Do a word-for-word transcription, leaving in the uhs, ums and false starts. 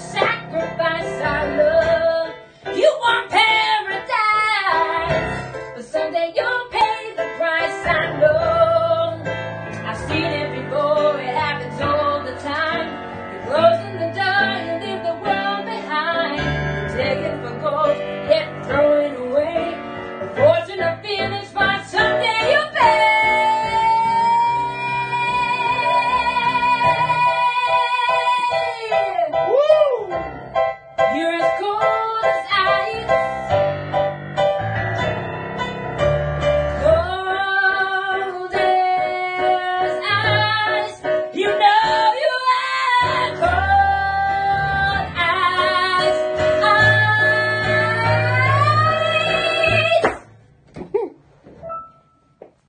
sacrifice our love. You want